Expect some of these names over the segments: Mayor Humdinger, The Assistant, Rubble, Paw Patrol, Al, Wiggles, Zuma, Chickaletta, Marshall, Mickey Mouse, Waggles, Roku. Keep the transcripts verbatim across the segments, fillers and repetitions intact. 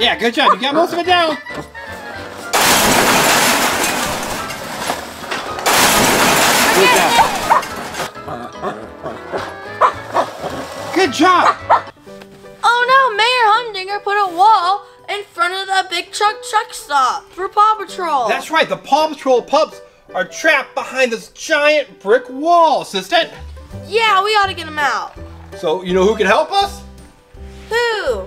Yeah, good job. You got most of it down. Good job. Good job. Oh no, Mayor Humdinger put a wall in front of the big truck truck stop for Paw Patrol. That's right. The Paw Patrol pups are trapped behind this giant brick wall, Assistant. Yeah, we ought to get them out. So, you know who can help us? Who?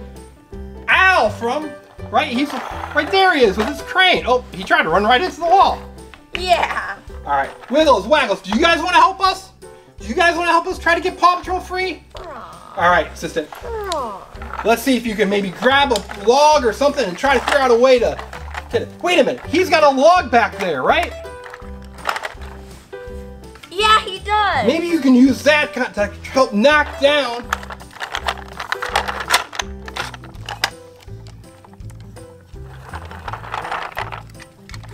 Al from, right, he's, right there he is with his crane. Oh, he tried to run right into the wall. Yeah. All right, Wiggles, Waggles, do you guys want to help us? Do you guys want to help us try to get Paw Patrol free? Aww. All right, Assistant. Aww. Let's see if you can maybe grab a log or something and try to figure out a way to get it. Wait a minute, he's got a log back there, right? Yeah, he does. Maybe you can use that to help knock down.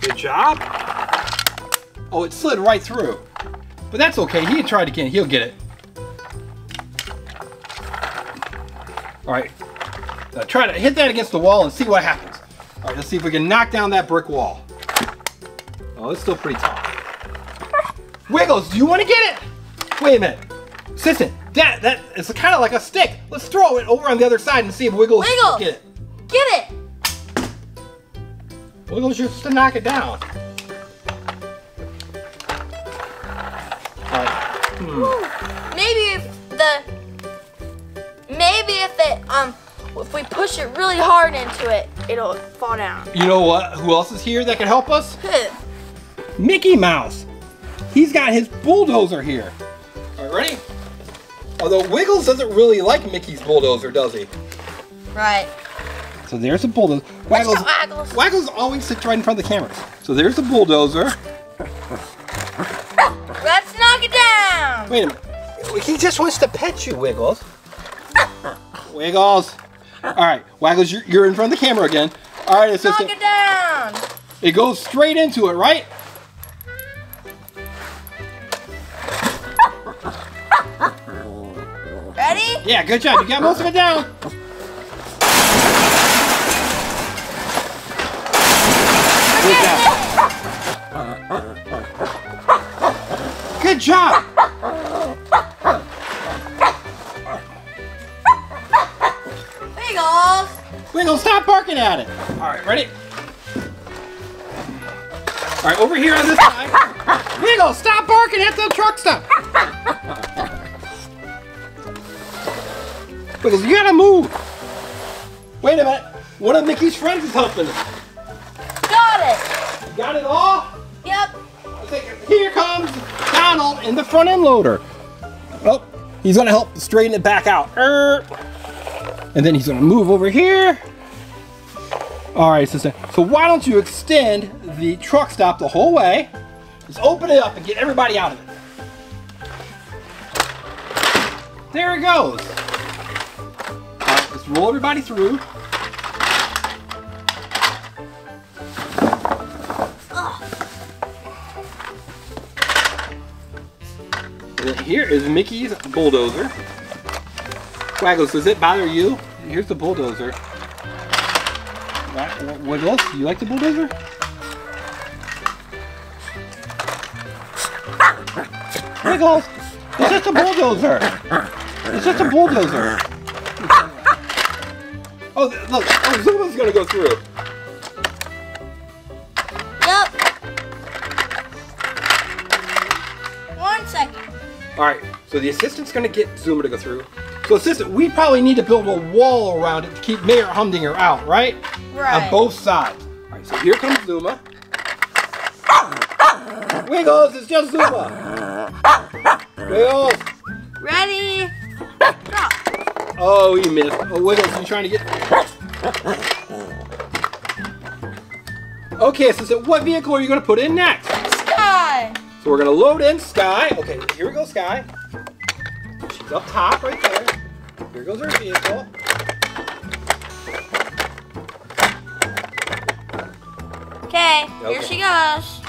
Good job. Oh, it slid right through. But that's okay. He tried again. He'll get it. All right. Now try to hit that against the wall and see what happens. All right, let's see if we can knock down that brick wall. Oh, it's still pretty tall. Wiggles, do you want to get it? Wait a minute. Assistant, that, that is kind of like a stick. Let's throw it over on the other side and see if Wiggles Wiggles, get it. Get it. Wiggles just to knock it down. Right. Hmm. Maybe if the, maybe if it, um, if we push it really hard into it, it'll fall down. You know what? Who else is here that can help us? Who? Mickey Mouse. He's got his bulldozer here. All right, ready? Although Wiggles doesn't really like Mickey's bulldozer, does he? Right. So there's the bulldozer. Waggles, Waggles. Waggles always sits right in front of the cameras. So there's the bulldozer. Let's knock it down. Wait a minute. He just wants to pet you, Wiggles. Wiggles. All right, Waggles, you're, you're in front of the camera again. All right, Assistant. Knock it down. It goes straight into it, right? Ready? Yeah, good job. You got most of it down. Good job. Good job. Wiggles. Wiggles, stop barking at it. All right, ready? All right, over here on this side. Wiggles, stop barking at the truck stop. Wiggles, you gotta move! Wait a minute, one of Mickey's friends is helping us. Got it! You got it all? Yep. Here comes Donald in the front end loader. Oh, he's gonna help straighten it back out. Er, and then he's gonna move over here. All right, Assistant, so why don't you extend the truck stop the whole way? Just open it up and get everybody out of it. There it goes. Roll everybody through. And here is Mickey's bulldozer. Waggles, does it bother you? Here's the bulldozer. Wiggles, do you like the bulldozer? Wiggles, it's just a bulldozer. It's just a bulldozer. Oh, look, oh, Zuma's gonna go through. Yep. One second. All right, so the assistant's gonna get Zuma to go through. So, Assistant, we probably need to build a wall around it to keep Mayor Humdinger out, right? Right. On both sides. All right, so here comes Zuma. Wiggles, it's just Zuma. Wiggles. Ready? Oh, you missed. Oh, Wiggles, you trying to get... Okay, so, so what vehicle are you going to put in next? Sky! So we're going to load in Sky. Okay, here we go, Sky. She's up top right there. Here goes her vehicle. Okay, okay. Here she goes.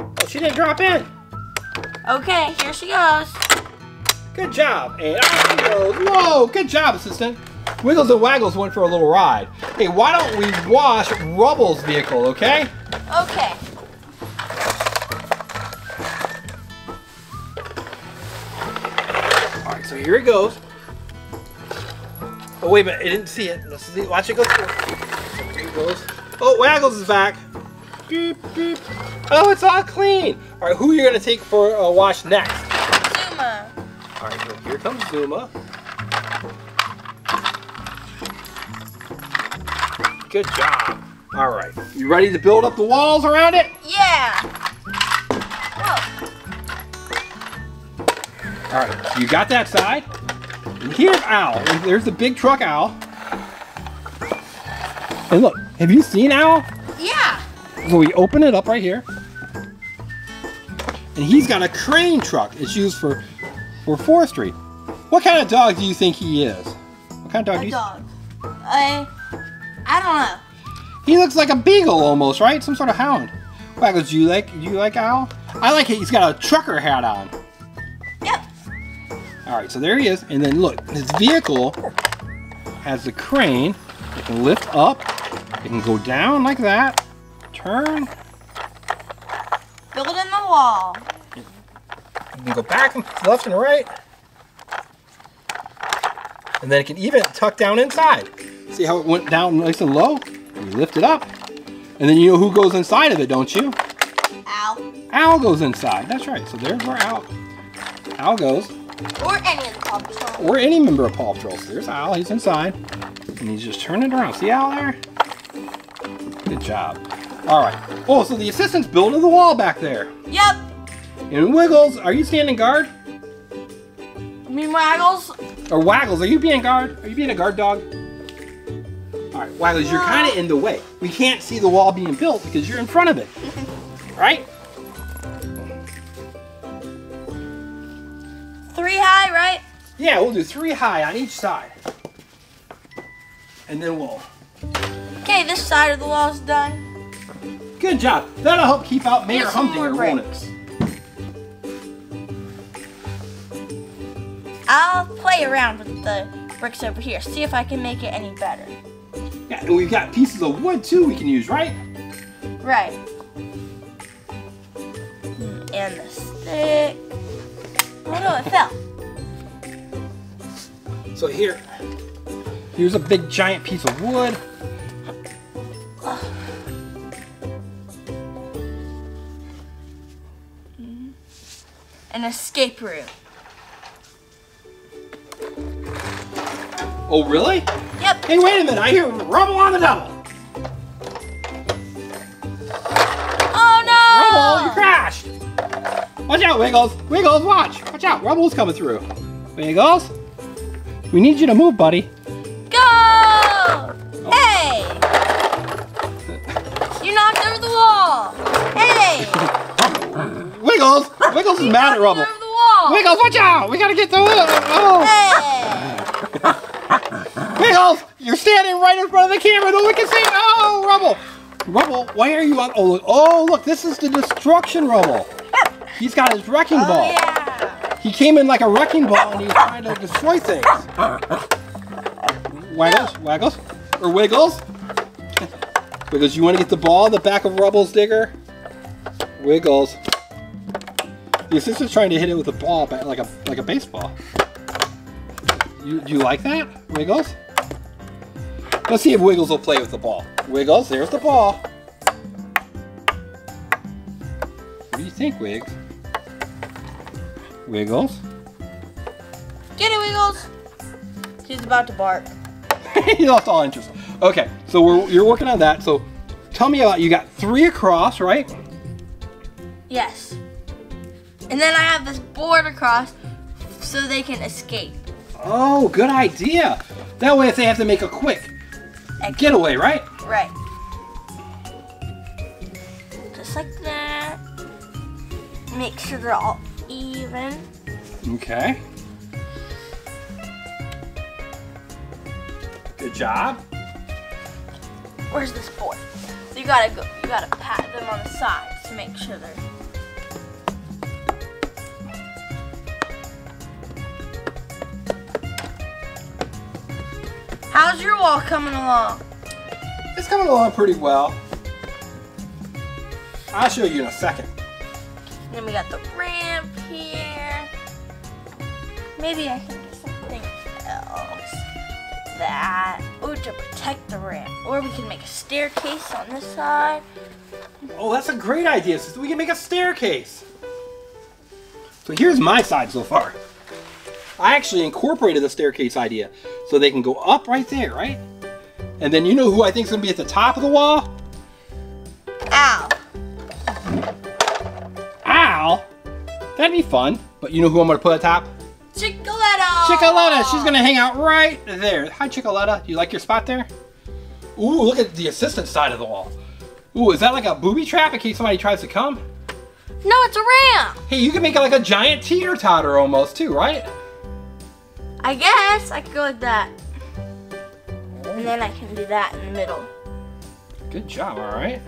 Oh, she didn't drop in. Okay, here she goes. Good job, and out she goes. Whoa, good job, Assistant. Wiggles and Waggles went for a little ride. Hey, why don't we wash Rubble's vehicle, okay? Okay. All right, so here it goes. Oh, wait a minute, I didn't see it. Let's see, watch it go through. Here it goes. Oh, Waggles is back. Beep, beep. Oh, it's all clean. All right, who are you gonna take for a wash next? Zuma. All right, so here comes Zuma. Good job. All right, you ready to build up the walls around it? Yeah. Whoa. All right, you got that side. And here's Al. There's the big truck Al. And look, have you seen Al? Yeah. So we open it up right here. And he's got a crane truck. It's used for, for forestry. What kind of dog do you think he is? What kind of dog a do you dog. I, I don't know. He looks like a beagle almost, right? Some sort of hound. Waggles, do you like, do you like Al? I like it. He's got a trucker hat on. Yep. All right, so there he is. And then look, his vehicle has a crane. It can lift up. It can go down like that. Turn. Building the wall. You can go back and left and right. And then it can even tuck down inside. See how it went down nice and low? You lift it up. And then you know who goes inside of it, don't you? Al. Al goes inside. That's right. So there's where Al, Al goes. Or any of the Paw Patrol. Or any member of Paw Patrol. So there's Al. He's inside. And he's just turning around. See Al there? Good job. All right. Oh, so the assistant's building the wall back there. Yep. And Wiggles, are you standing guard? I mean, Waggles. Or Waggles, are you being guard? Are you being a guard dog? All right, Waggles, no. You're kind of in the way. We can't see the wall being built because you're in front of it. Right? Three high, right? Yeah, we'll do three high on each side. And then we'll... Okay, this side of the wall's done. Good job. That'll help keep out Mayor Humdinger, won't it? I'll play around with the bricks over here, see if I can make it any better. Yeah, and we've got pieces of wood too we can use, right? Right. And the stick. Oh no, it fell. So here, here's a big giant piece of wood. An escape room. Oh, really? Yep. Hey, wait a minute. I hear Rubble on the double. Oh, no. Rubble, you crashed. Watch out, Wiggles. Wiggles, watch. Watch out. Rubble's coming through. Wiggles, we need you to move, buddy. Go. Oh. Hey. You knocked over the wall. Hey. Wiggles. Wiggles is mad at Rubble. Wiggles, watch out! We gotta get the wood. Oh. Hey. Wiggles, you're standing right in front of the camera. No one can see. Oh, Rubble! Rubble, why are you on? Oh, look! Oh, look! This is the destruction, Rubble. He's got his wrecking oh, ball. Yeah. He came in like a wrecking ball and he's trying to destroy things. Waggles, no. Waggles, or Wiggles? Wiggles, you want to get the ball in the back of Rubble's digger? Wiggles. The assistant's trying to hit it with a ball, but like a like a baseball. You you like that, Wiggles? Let's see if Wiggles will play with the ball. Wiggles, there's the ball. What do you think, Wiggs? Wiggles? Get it, Wiggles! She's about to bark. He lost all interest. Okay, so we're, you're working on that. So tell me about, you got three across, right? Yes. And then I have this board across so they can escape. Oh, good idea. That way if they have to make a quick getaway, right? Right. Just like that. Make sure they're all even. Okay. Good job. Where's this board? So you gotta go, you gotta pat them on the sides to make sure they're How's your walk coming along? It's coming along pretty well. I'll show you in a second. Then we got the ramp here. Maybe I can do something else. That. Or to protect the ramp. Or we can make a staircase on this side. Oh, that's a great idea. So we can make a staircase. So here's my side so far. I actually incorporated the staircase idea. So they can go up right there, right? And then you know who I think is going to be at the top of the wall? Al. Al? That'd be fun. But you know who I'm going to put at the top? Chickaletta! Chickaletta! She's going to hang out right there. Hi, Chickaletta. Do you like your spot there? Ooh, look at the assistant side of the wall. Ooh, is that like a booby trap in case somebody tries to come? No, it's a ramp. Hey, you can make it like a giant teeter-totter almost too, right? I guess I could go with that. And then I can do that in the middle. Good job, alright.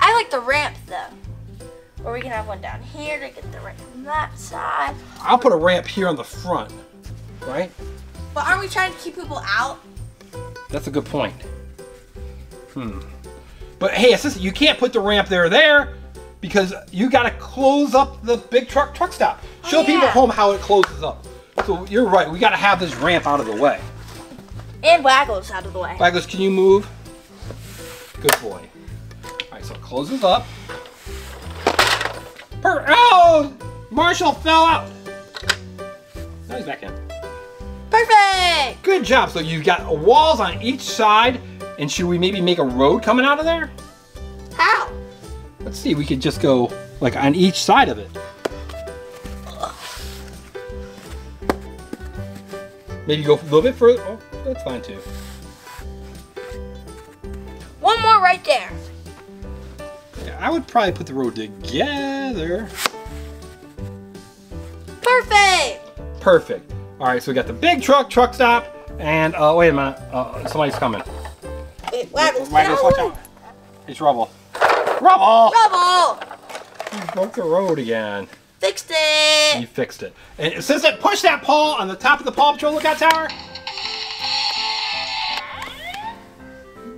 I like the ramp though. Or we can have one down here to get the ramp on that side. I'll put a ramp here on the front, right? But aren't we trying to keep people out? That's a good point. Hmm. But hey, assistant, you can't put the ramp there or there because you gotta close up the big truck truck stop. Show oh, yeah. people at home how it closes up. So you're right, we gotta have this ramp out of the way. And Waggles out of the way. Waggles, can you move? Good boy. Alright, so it closes up. Per oh! Marshall fell out! Now he's back in. Perfect! Good job. So you've got walls on each side. And should we maybe make a road coming out of there? How? Let's see, we could just go like on each side of it. Ugh. Maybe go a little bit further. Oh, that's fine too. One more right there. Yeah, I would probably put the road together. Perfect. Perfect. All right, so we got the big truck, truck stop, and oh, uh, wait a minute, uh, somebody's coming. Waggles, Waggles, watch out. It's rubble. Rubble! Rubble! You broke the road again. Fixed it! You fixed it. And since it pushed that pole on the top of the Paw Patrol lookout tower.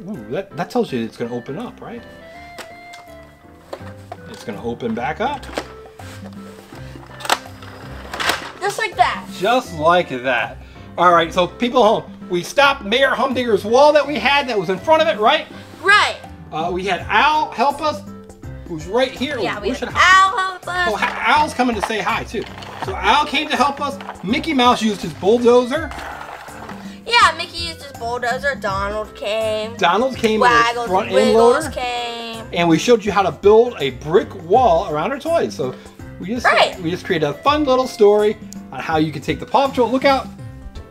Ooh, that, that tells you it's going to open up, right? It's going to open back up. Just like that. Just like that. All right, so people home. We stopped Mayor Humdinger's wall that we had that was in front of it, right? Right. Uh, we had Al help us, who's right here. Yeah, we, we had Al help us. Oh, Al's coming to say hi, too. So Al came to help us. Mickey Mouse used his bulldozer. Yeah, Mickey used his bulldozer. Donald came. Donald came with his front end loader. Came. And we showed you how to build a brick wall around our toys. So we just, right. we just created a fun little story on how you could take the Paw Patrol lookout,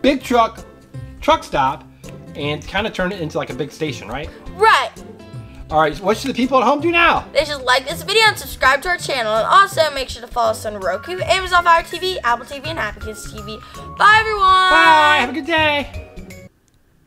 big truck, truck stop, and kind of turn it into like a big station, right? Right. All right, what should the people at home do now? They should like this video and subscribe to our channel, and also make sure to follow us on Roku, Amazon Fire T V, Apple T V, and Happy Kids T V. Bye, everyone. Bye, have a good day.